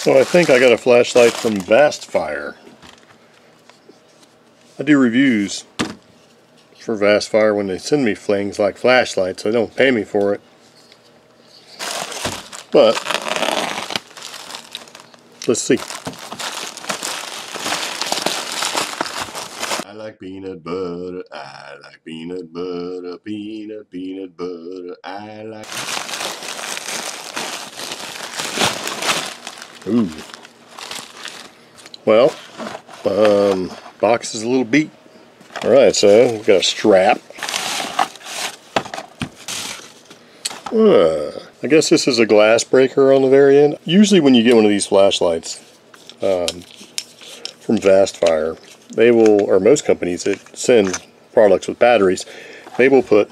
So I think I got a flashlight from Vastfire. I do reviews for Vastfire when they send me things like flashlights. They don't pay me for it. But let's see. I like peanut butter. I like peanut butter. Peanut butter. I like. Ooh. Well, box is a little beat. Alright, so we've got a strap. I guess this is a glass breaker on the very end. Usually when you get one of these flashlights from Vastfire, they will, or most companies that send products with batteries, they will put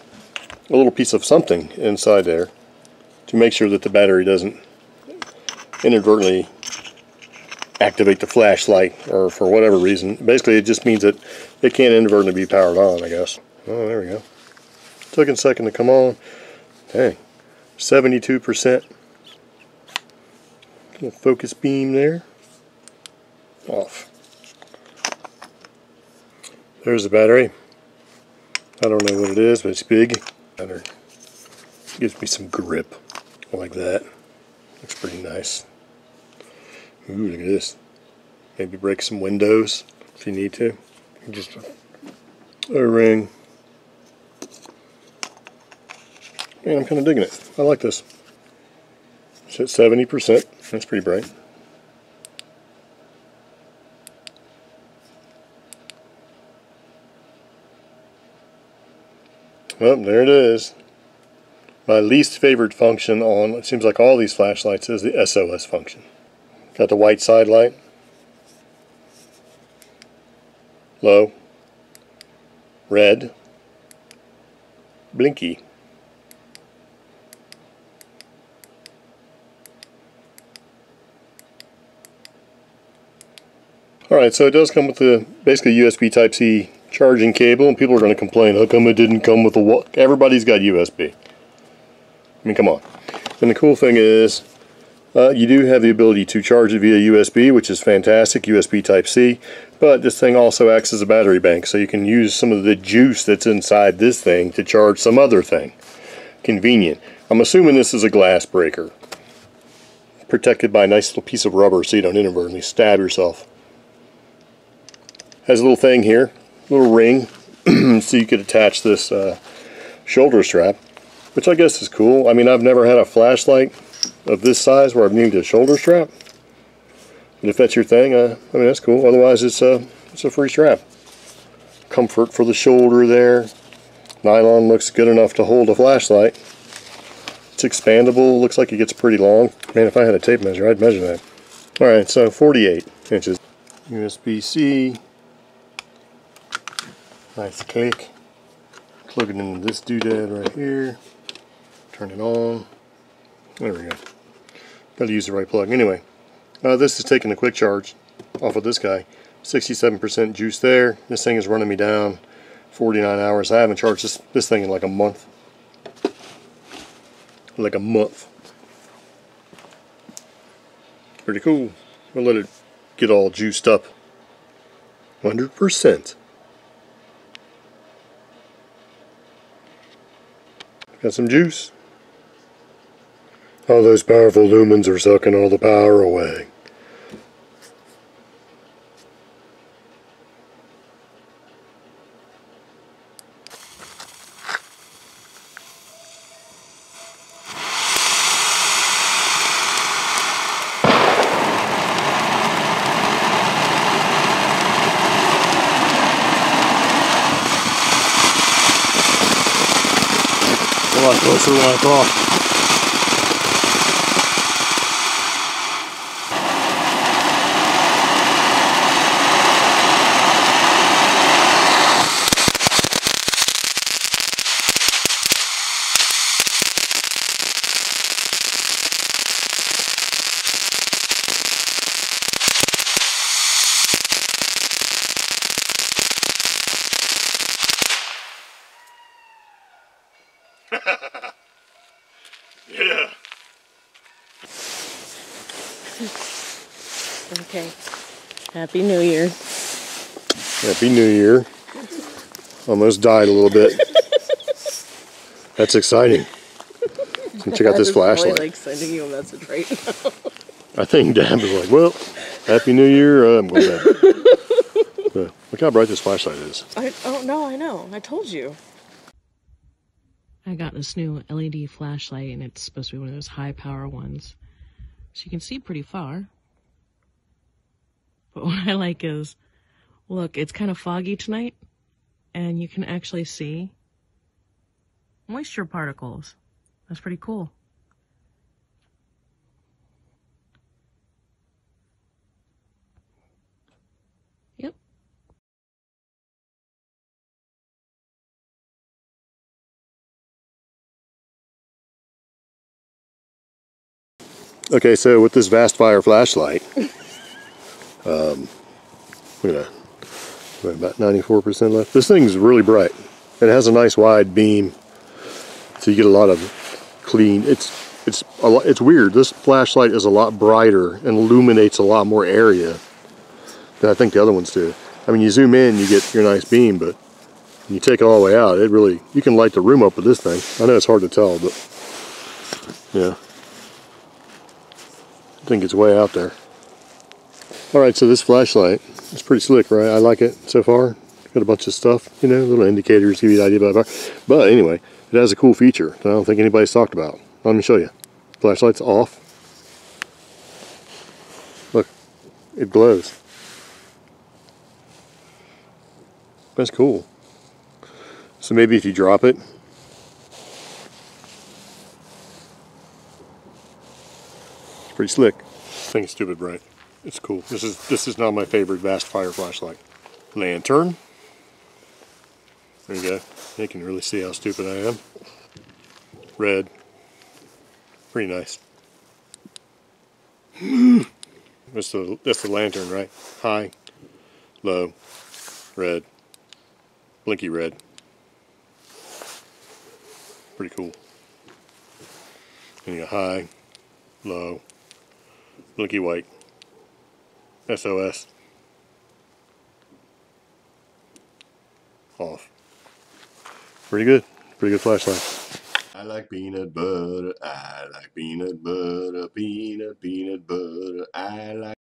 a little piece of something inside there to make sure that the battery doesn't inadvertently activate the flashlight, or for whatever reason. Basically it just means that it can't inadvertently be powered on, I guess. Oh, there we go. Took a second to come on. Dang. 72%. Little focus beam there. Off. There's the battery. I don't know what it is, but it's big. Battery. Gives me some grip. I like that. Looks pretty nice. Ooh, look at this. Maybe break some windows if you need to. Just a ring. Man, I'm kind of digging it. I like this. It's at 70%. That's pretty bright. Well, there it is. My least favorite function on, it seems like all these flashlights, is the SOS function. Got the white side light. Low. Red. Blinky. Alright, so it does come with the basically USB Type-C charging cable, and people are going to complain, how come it didn't come with a what? Everybody's got USB. I mean, come on. And the cool thing is, you do have the ability to charge it via USB, which is fantastic, USB Type-C, but this thing also acts as a battery bank, so you can use some of the juice that's inside this thing to charge some other thing. Convenient. I'm assuming this is a glass breaker, protected by a nice little piece of rubber so you don't inadvertently stab yourself. Has a little thing here, little ring, so you could attach this shoulder strap, which I guess is cool. I mean, I've never had a flashlight of this size where I've needed a shoulder strap, and if that's your thing, I mean, that's cool. Otherwise it's a free strap. Comfort for the shoulder there. Nylon looks good enough to hold a flashlight. It's expandable, looks like it gets pretty long. Man, if I had a tape measure, I'd measure that. Alright, so 48 inches. USB-C. Nice click. Plug it into this doodad right here. Turn it on. There we go. Gotta use the right plug. Anyway, this is taking a quick charge off of this guy. 67% juice there. This thing is running me down 49 hours. I haven't charged this thing in like a month. Like a month. Pretty cool. We'll let it get all juiced up. 100%. Got some juice. All those powerful lumens are sucking all the power away. A lot closer than I thought. Okay. Happy New Year. Happy New Year. Almost died a little bit. That's exciting. So check out this flashlight. Probably, like, sending you a message right now. I think Dad was like, well, Happy New Year. I'm going to. Look how bright this flashlight is. I know. I told you. I got this new LED flashlight, and it's supposed to be one of those high power ones. So you can see pretty far. But what I like is, look, it's kind of foggy tonight, and you can actually see moisture particles. That's pretty cool. Yep. Okay, so with this Vastfire flashlight, look at that. We're about 94% left. This thing's really bright. It has a nice wide beam, so you get a lot of clean. It's weird. This flashlight is a lot brighter and illuminates a lot more area than I think the other ones do. I mean, you zoom in, you get your nice beam, but when you take it all the way out, it really, you can light the room up with this thing. I know it's hard to tell, but yeah, I think it's way out there. All right, so this flashlight is pretty slick, right? I like it so far. It's got a bunch of stuff, you know, little indicators give you an idea about it. But anyway, it has a cool feature that I don't think anybody's talked about. Let me show you. Flashlight's off. Look, it glows. That's cool. So maybe if you drop it. It's pretty slick. This thing's stupid bright. It's cool. This is not my favorite Vastfire flashlight. Lantern. There you go. You can really see how stupid I am. Red. Pretty nice. That's the lantern, right? High, low, red, blinky red. Pretty cool. And you got high, low, blinky white. SOS. Off. Pretty good. Pretty good flashlight. I like peanut butter. I like peanut butter. Peanut butter. I like